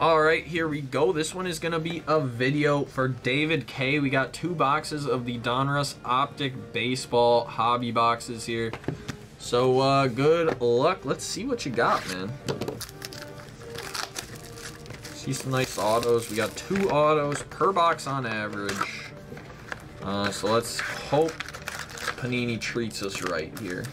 All right, here we go. This one is going to be a video for David K. We got two boxes of the Donruss Optic Baseball hobby boxes here. So good luck. Let's see what you got, man. See some nice autos. We got two autos per box on average. So let's hope Panini treats us right here.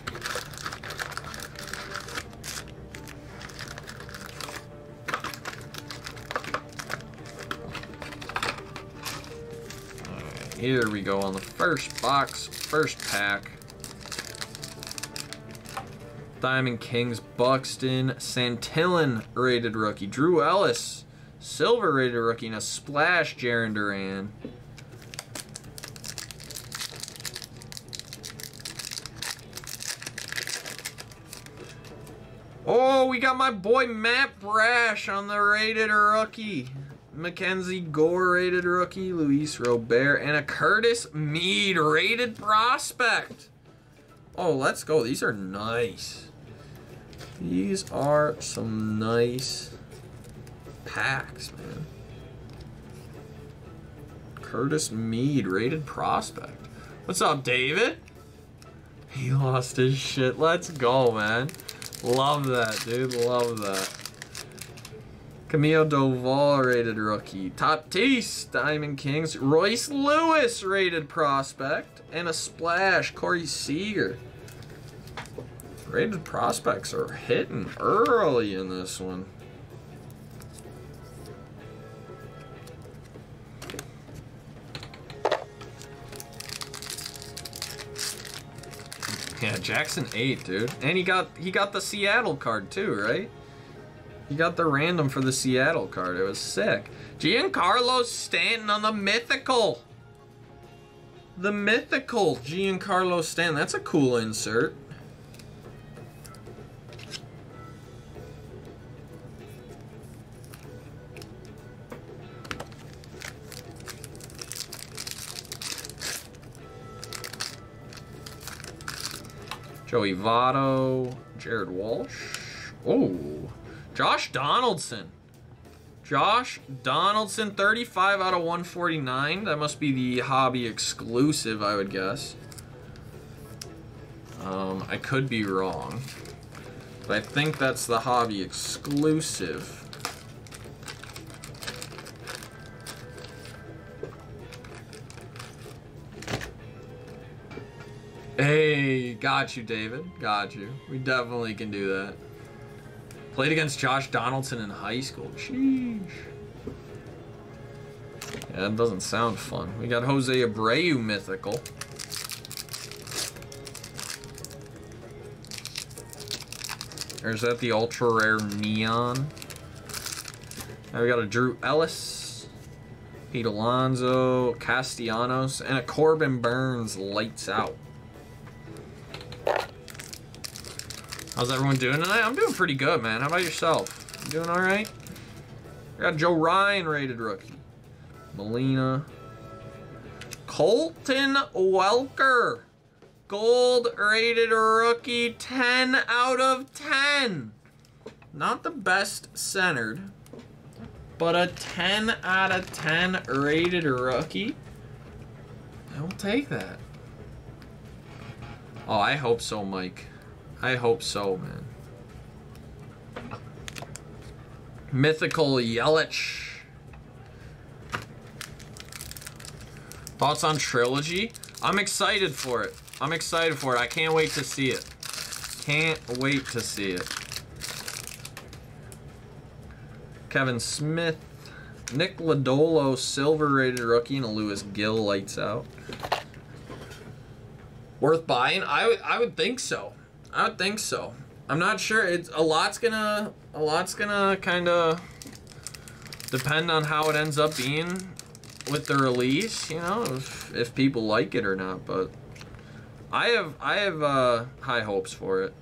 Here we go on the first box, first pack. Diamond Kings, Buxton, Santillon rated rookie, Drew Ellis, silver rated rookie, and a splash Jarren Duran. Oh, we got my boy Matt Brash on the rated rookie. Mackenzie Gore rated rookie, Luis Robert, and a Curtis Mead rated prospect. Oh, let's go. These are nice. These are some nice packs, man. Curtis Mead rated prospect. What's up, David? He lost his shit. Let's go, man. Love that, dude. Love that. Camilo Dovall rated rookie, Tatis Diamond Kings, Royce Lewis rated prospect, and a splash Corey Seager. Rated prospects are hitting early in this one. Yeah, Jackson 8, dude, and he got the Seattle card too, right? You got the random for the Seattle card. It was sick. Giancarlo Stanton on the mythical. The mythical Giancarlo Stanton. That's a cool insert. Joey Votto, Jared Walsh. Oh. Josh Donaldson. Josh Donaldson, 35 out of 149. That must be the hobby exclusive, I would guess. I could be wrong, but I think that's the hobby exclusive. Hey, got you, David. Got you. We definitely can do that. Played against Josh Donaldson in high school. Sheesh. Yeah, that doesn't sound fun. We got Jose Abreu mythical. Or is that the ultra rare neon? Now we got a Drew Ellis, Pete Alonso, Castellanos, and a Corbin Burns lights out. How's everyone doing tonight? I'm doing pretty good, man. How about yourself? You doing all right? We got Joe Ryan rated rookie. Molina. Colton Welker. Gold rated rookie. 10 out of 10. Not the best centered, but a 10 out of 10 rated rookie. I will take that. Oh, I hope so, Mike. I hope so, man. Mythical Yelich. Thoughts on Trilogy? I'm excited for it. I'm excited for it. I can't wait to see it. Can't wait to see it. Kevin Smith. Nick Lodolo, silver rated rookie, and a Lewis Gill lights out. Worth buying? I would think so. I would think so. I'm not sure. It's a lot's gonna kind of depend on how it ends up being with the release. You know, if people like it or not. But I have high hopes for it.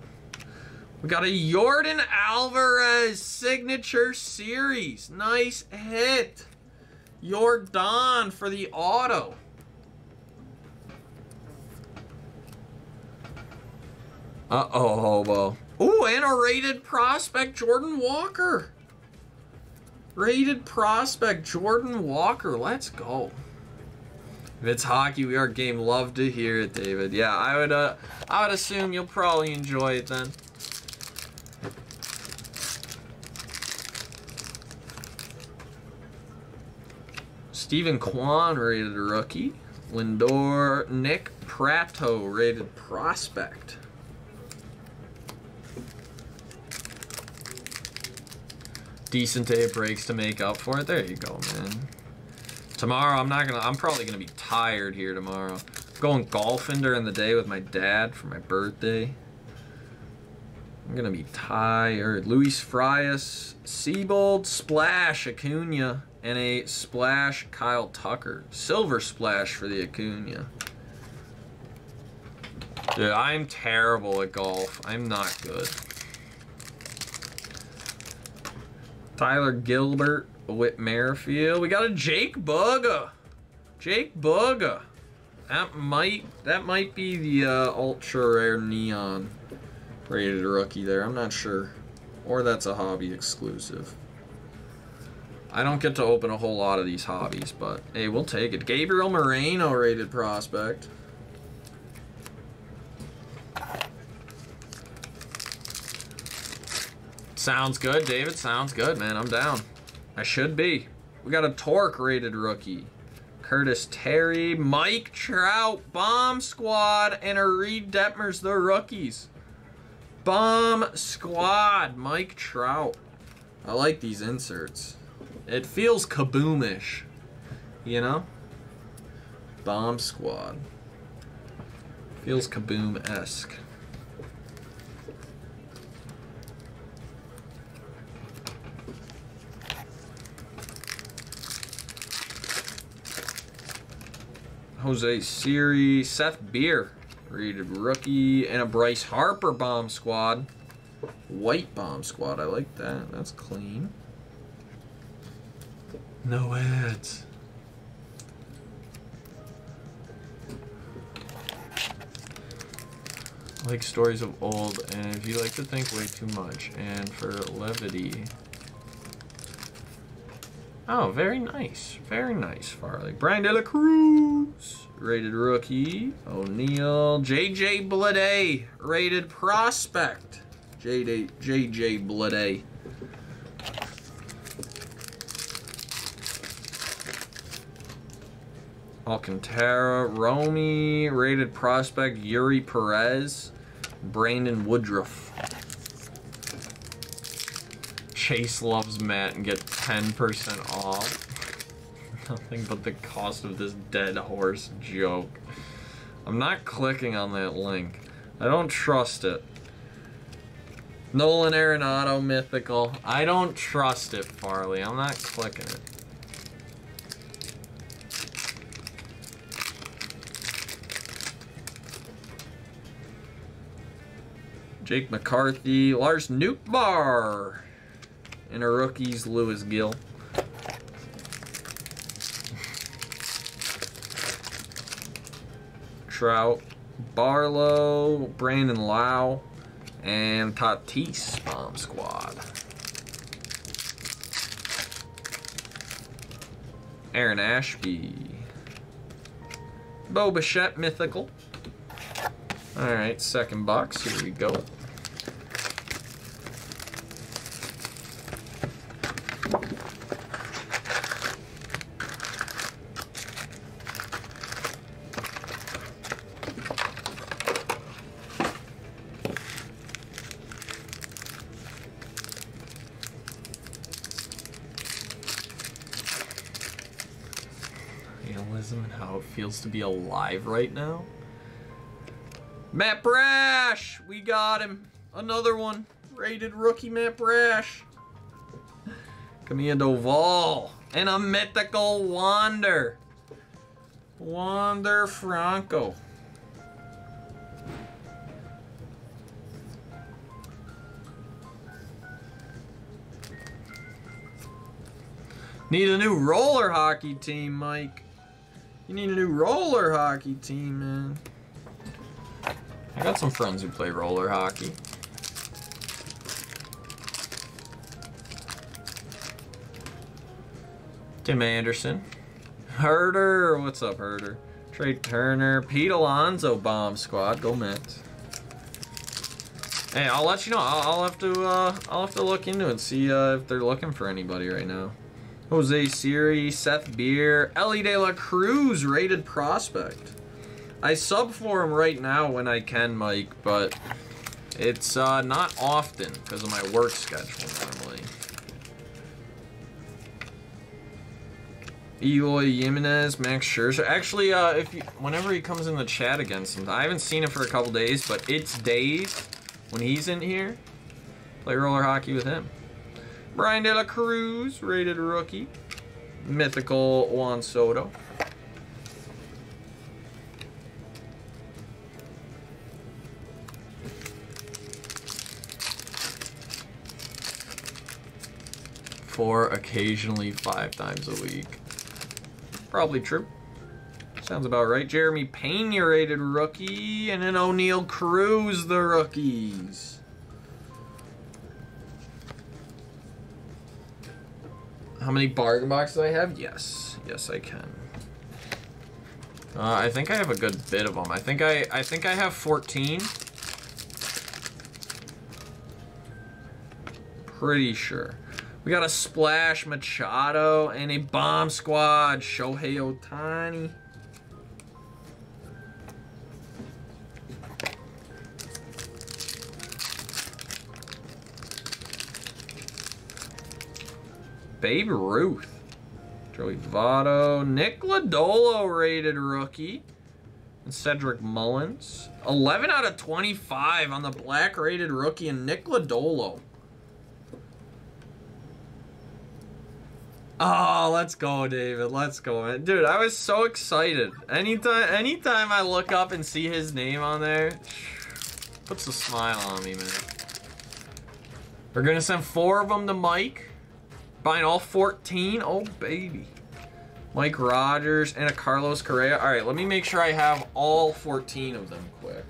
We got a Jordan Alvarez signature series. Nice hit, Jordan for the auto. Uh-oh, hobo. Ooh, and a rated prospect Jordan Walker. Rated prospect Jordan Walker. Let's go. If it's hockey, we are game. Love to hear it, David. Yeah, I would assume you'll probably enjoy it then. Stephen Kwan, rated rookie. Lindor, Nick Prato, rated prospect. Decent day of breaks to make up for it. There you go, man. Tomorrow, I'm probably gonna be tired here tomorrow. I'm going golfing during the day with my dad for my birthday. I'm gonna be tired. Luis Frias, Siebold, Splash, Acuna, and a Splash Kyle Tucker. Silver Splash for the Acuna. Dude, I'm terrible at golf. I'm not good. Tyler Gilbert, Whit Merrifield. We got a Jake Bugga. Jake Bugga. That might be the ultra rare neon rated rookie there. I'm not sure. Or that's a hobby exclusive. I don't get to open a whole lot of these hobbies, but hey, we'll take it. Gabriel Moreno, rated prospect. Sounds good, David. Sounds good, man. I'm down. I should be. We got a Torque rated rookie. Curtis Terry, Mike Trout, Bomb Squad, and a Reed Detmers, the rookies. Bomb Squad, Mike Trout. I like these inserts. It feels kaboomish, you know? Bomb Squad. Feels kaboom-esque. Jose Siri, Seth Beer, rated rookie, and a Bryce Harper Bomb Squad. White Bomb Squad, I like that. That's clean. No ads. I like stories of old, and if you like to think way too much, and for levity. Oh, very nice. Very nice, Farley. Brian De La Cruz, rated rookie. O'Neal. J.J. Bleday, rated prospect. J.J. Bleday. Alcantara. Romy, rated prospect. Yuri Perez. Brandon Woodruff. Chase loves Matt and get 10% off. Nothing but the cost of this dead horse joke. I'm not clicking on that link. I don't trust it. Nolan Arenado mythical. I don't trust it, Farley. I'm not clicking it. Jake McCarthy, Lars Nootbaar. And a rookie's Lewis Gill. Trout, Barlow, Brandon Lau, and Tatis Bomb Squad. Aaron Ashby. Bo Bichette mythical. Alright, second box. Here we go. And how it feels to be alive right now. Matt Brash! We got him. Another one. Rated rookie Matt Brash. Camilo Dovall. And a mythical Wander. Wander Franco. Need a new roller hockey team, Mike. You need a new roller hockey team, man. I got some friends who play roller hockey. Tim Anderson. Herder, what's up, Herder? Trey Turner, Pete Alonso, Bomb Squad, go Mets. Hey, I'll let you know. I'll have to look into it and see if they're looking for anybody right now. Jose Siri, Seth Beer, Ellie De La Cruz, rated prospect. I sub for him right now when I can, Mike, but it's not often because of my work schedule normally. Eloy Jimenez, Max Scherzer. Actually, whenever he comes in the chat again, sometimes I haven't seen it for a couple days, but it's days when he's in here. Play roller hockey with him. Brian De La Cruz, rated rookie. Mythical Juan Soto. Four, occasionally 5 times a week. Probably true. Sounds about right. Jeremy Pena, rated rookie, and then O'Neal Cruz, the rookies. How many bargain boxes do I have? Yes. Yes, I can. I think I have a good bit of them. I think I have 14. Pretty sure. We got a Splash Machado and a Bomb Squad Shohei Ohtani. Babe Ruth, Joey Votto, Nick Lodolo, rated rookie, and Cedric Mullins. 11 out of 25 on the black rated rookie and Nick Lodolo. Oh, let's go, David. Let's go, man. Dude, I was so excited. Anytime I look up and see his name on there, puts a smile on me, man. We're gonna send 4 of them to Mike. Buying all 14? Oh, baby. Mike Rogers and a Carlos Correa. All right, let me make sure I have all 14 of them quick.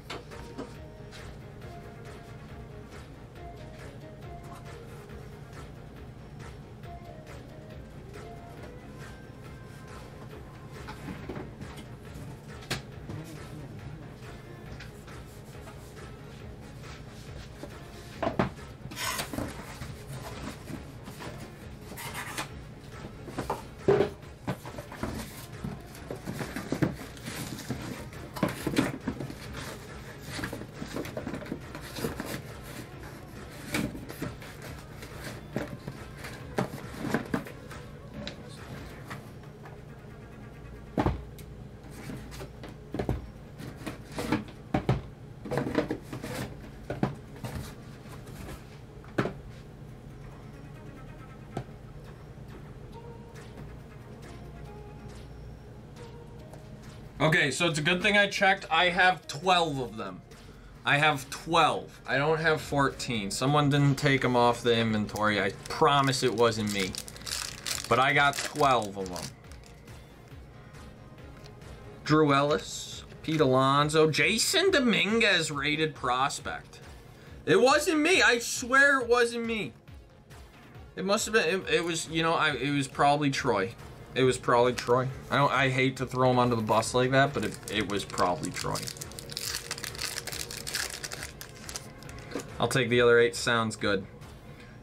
Okay, so it's a good thing I checked. I have 12 of them. I have 12. I don't have 14. Someone didn't take them off the inventory. I promise it wasn't me. But I got 12 of them. Drew Ellis, Pete Alonso, Jason Dominguez, rated prospect. It wasn't me. I swear it wasn't me. It must have been, it was, you know, it was probably Troy. It was probably Troy. I hate to throw him under the bus like that, but it was probably Troy. I'll take the other 8. Sounds good.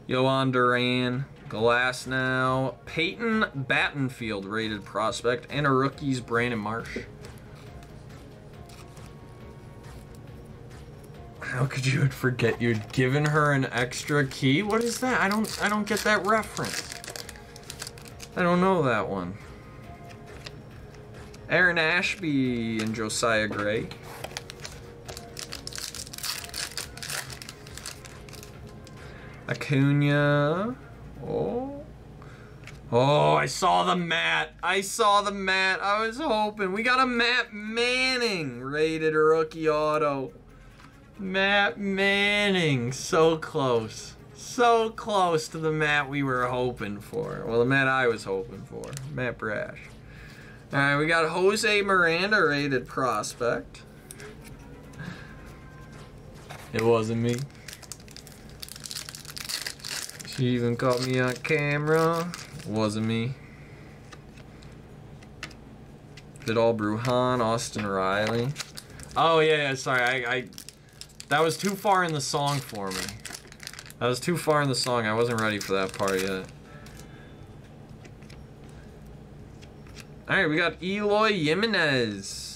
Jarren Duran, Glasnow, Peyton Battenfield, rated prospect, and a rookie's Brandon Marsh. How could you forget you'd given her an extra key? What is that? I don't get that reference. I don't know that one. Aaron Ashby and Josiah Gray. Acuna. Oh. Oh, I saw the Matt. I was hoping. We got a Matt Manning, rated rookie auto. Matt Manning. So close. So close to the Matt we were hoping for. Well, the Matt I was hoping for. Matt Brash. All right, we got Jose Miranda, rated prospect. It wasn't me. She even caught me on camera. It wasn't me. Drafted All Brujan, Austin Riley. Oh, yeah, sorry. That was too far in the song for me. That was too far in the song. I wasn't ready for that part yet. All right, we got Eloy Jimenez.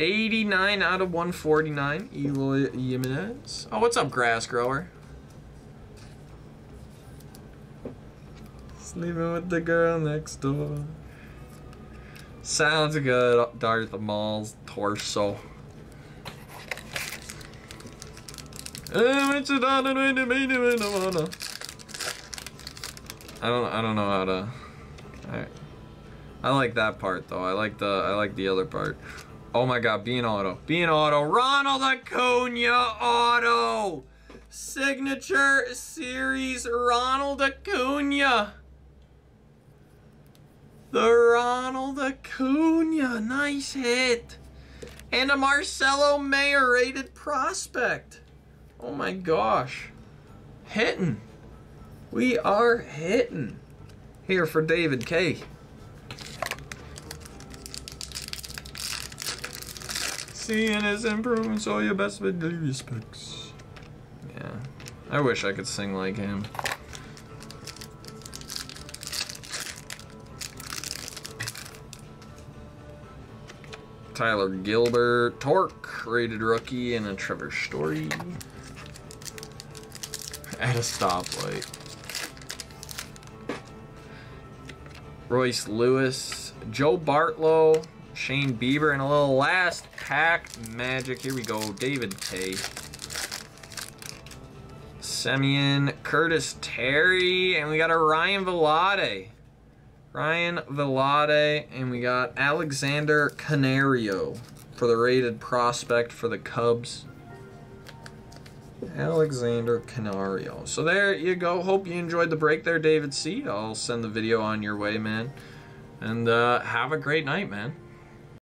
89 out of 149, Eloy Jimenez. Oh, what's up, Grass Grower? Sleeping with the girl next door. Sounds good, Darth Maul's torso. I don't know how to. Alright. I like that part though. I like the other part. Oh my god, be an auto. Be an auto. Ronald Acuna auto! Signature series Ronald Acuna. The Ronald Acuna. Nice hit. And a Marcelo Mayer rated prospect. Oh my gosh. Hitting. We are hitting. Here for David K. Seeing his improvements, all your best with the respects. Yeah. I wish I could sing like him. Tyler Gilbert, Torque, rated rookie, and a Trevor Story. At a stoplight. Royce Lewis, Joe Bartlow, Shane Bieber, and a little last pack magic. Here we go, David K. Semien, Curtis Terry, and we got a Ryan Velarde. Ryan Velarde, and we got Alexander Canario for the rated prospect for the Cubs. Alexander Canario. So there you go. Hope you enjoyed the break there, David C. I'll send the video on your way, man. And have a great night, man.